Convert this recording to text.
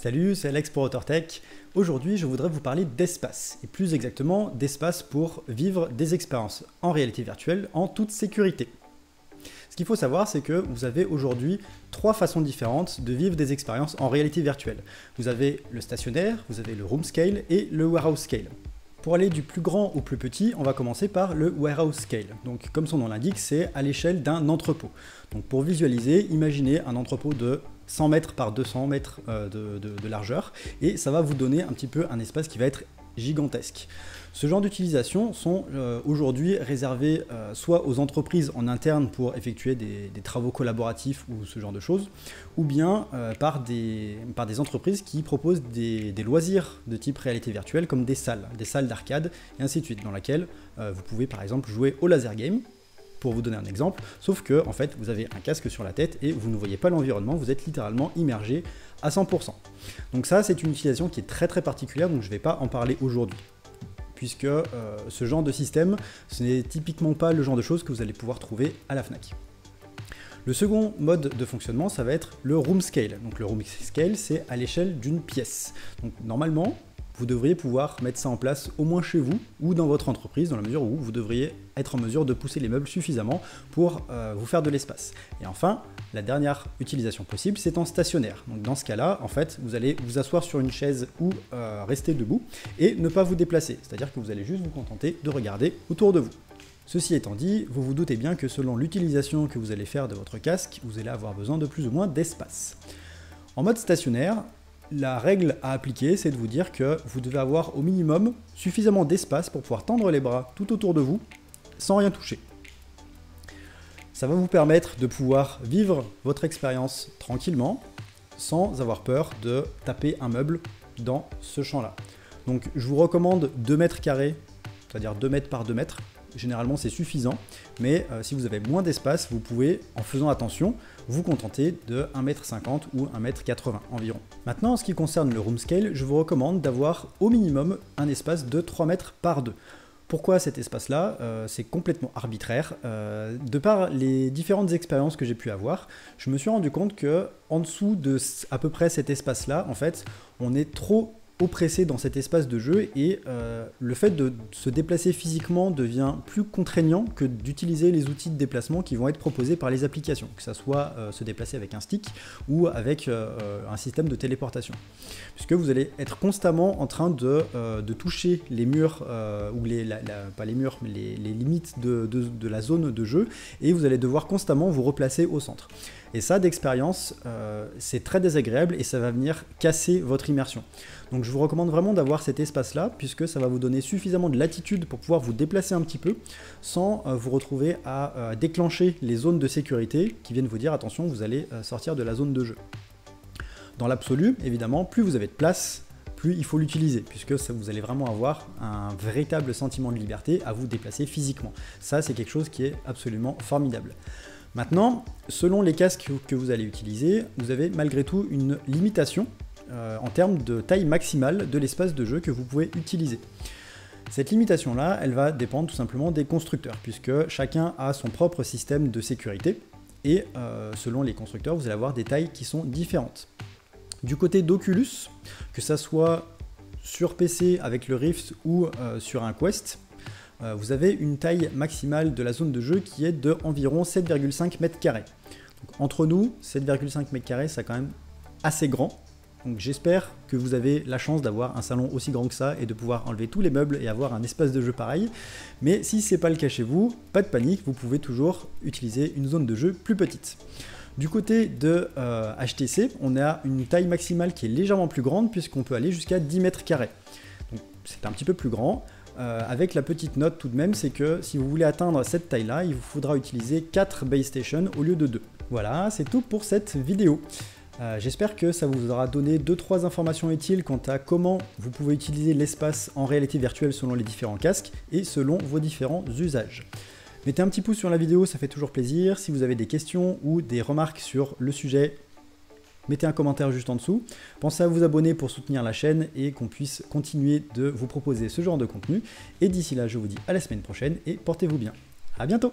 Salut, c'est Alex pour Otter Tech. Aujourd'hui, je voudrais vous parler d'espace, et plus exactement d'espace pour vivre des expériences en réalité virtuelle en toute sécurité. Ce qu'il faut savoir, c'est que vous avez aujourd'hui trois façons différentes de vivre des expériences en réalité virtuelle. Vous avez le stationnaire, vous avez le room scale et le warehouse scale. Pour aller du plus grand au plus petit, on va commencer par le warehouse scale. Donc, comme son nom l'indique, c'est à l'échelle d'un entrepôt. Donc, pour visualiser, imaginez un entrepôt de 100 mètres par 200 mètres de largeur, et ça va vous donner un petit peu un espace qui va être gigantesque. Ce genre d'utilisation sont aujourd'hui réservés soit aux entreprises en interne pour effectuer des travaux collaboratifs ou ce genre de choses, ou bien par des entreprises qui proposent des loisirs de type réalité virtuelle comme des salles d'arcade et ainsi de suite, dans laquelle vous pouvez par exemple jouer au laser game, pour vous donner un exemple, sauf que en fait vous avez un casque sur la tête et vous ne voyez pas l'environnement, vous êtes littéralement immergé à 100%. Donc ça, c'est une utilisation qui est très très particulière, donc je ne vais pas en parler aujourd'hui, puisque ce genre de système, ce n'est typiquement pas le genre de choses que vous allez pouvoir trouver à la Fnac. Le second mode de fonctionnement, ça va être le room scale. Donc le room scale, c'est à l'échelle d'une pièce. Donc normalement, vous devriez pouvoir mettre ça en place au moins chez vous ou dans votre entreprise, dans la mesure où vous devriez être en mesure de pousser les meubles suffisamment pour vous faire de l'espace. Et enfin, la dernière utilisation possible, c'est en stationnaire. Donc dans ce cas-là, en fait, vous allez vous asseoir sur une chaise ou rester debout et ne pas vous déplacer. C'est-à-dire que vous allez juste vous contenter de regarder autour de vous. Ceci étant dit, vous vous doutez bien que selon l'utilisation que vous allez faire de votre casque, vous allez avoir besoin de plus ou moins d'espace. En mode stationnaire, la règle à appliquer, c'est de vous dire que vous devez avoir au minimum suffisamment d'espace pour pouvoir tendre les bras tout autour de vous sans rien toucher. Ça va vous permettre de pouvoir vivre votre expérience tranquillement sans avoir peur de taper un meuble dans ce champ-là. Donc je vous recommande 2 mètres carrés, c'est-à-dire 2 mètres par 2 mètres. Généralement, c'est suffisant, mais si vous avez moins d'espace, vous pouvez, en faisant attention, vous contenter de 1,50 m ou 1,80 m environ. Maintenant, en ce qui concerne le room scale, je vous recommande d'avoir au minimum un espace de 3 mètres par 2. Pourquoi cet espace-là? C'est complètement arbitraire. De par les différentes expériences que j'ai pu avoir, je me suis rendu compte que en dessous de à peu près cet espace-là, en fait, on est trop oppressé dans cet espace de jeu, et le fait de se déplacer physiquement devient plus contraignant que d'utiliser les outils de déplacement qui vont être proposés par les applications, que ça soit se déplacer avec un stick ou avec un système de téléportation, puisque vous allez être constamment en train de toucher les murs ou pas les murs, mais les limites de la zone de jeu, et vous allez devoir constamment vous replacer au centre. Et ça, d'expérience, c'est très désagréable et ça va venir casser votre immersion. Donc je vous recommande vraiment d'avoir cet espace-là, puisque ça va vous donner suffisamment de latitude pour pouvoir vous déplacer un petit peu sans vous retrouver à déclencher les zones de sécurité qui viennent vous dire « attention, vous allez sortir de la zone de jeu ». Dans l'absolu, évidemment, plus vous avez de place, plus il faut l'utiliser, puisque ça, vous allez vraiment avoir un véritable sentiment de liberté à vous déplacer physiquement. Ça, c'est quelque chose qui est absolument formidable. Maintenant, selon les casques que vous allez utiliser, vous avez malgré tout une limitation en termes de taille maximale de l'espace de jeu que vous pouvez utiliser. Cette limitation-là, elle va dépendre tout simplement des constructeurs, puisque chacun a son propre système de sécurité, et selon les constructeurs, vous allez avoir des tailles qui sont différentes. Du côté d'Oculus, que ça soit sur PC avec le Rift ou sur un Quest, vous avez une taille maximale de la zone de jeu qui est de environ 7,5 mètres carrés. Entre nous, 7,5 mètres carrés, c'est quand même assez grand. Donc j'espère que vous avez la chance d'avoir un salon aussi grand que ça et de pouvoir enlever tous les meubles et avoir un espace de jeu pareil. Mais si ce n'est pas le cas chez vous, pas de panique, vous pouvez toujours utiliser une zone de jeu plus petite. Du côté de HTC, on a une taille maximale qui est légèrement plus grande, puisqu'on peut aller jusqu'à 10 mètres carrés. Donc c'est un petit peu plus grand. Avec la petite note tout de même, c'est que si vous voulez atteindre cette taille-là, il vous faudra utiliser 4 base stations au lieu de 2. Voilà, c'est tout pour cette vidéo. J'espère que ça vous aura donné 2-3 informations utiles quant à comment vous pouvez utiliser l'espace en réalité virtuelle selon les différents casques et selon vos différents usages. Mettez un petit pouce sur la vidéo, ça fait toujours plaisir. Si vous avez des questions ou des remarques sur le sujet, mettez un commentaire juste en dessous. Pensez à vous abonner pour soutenir la chaîne et qu'on puisse continuer de vous proposer ce genre de contenu. Et d'ici là, je vous dis à la semaine prochaine et portez-vous bien. À bientôt!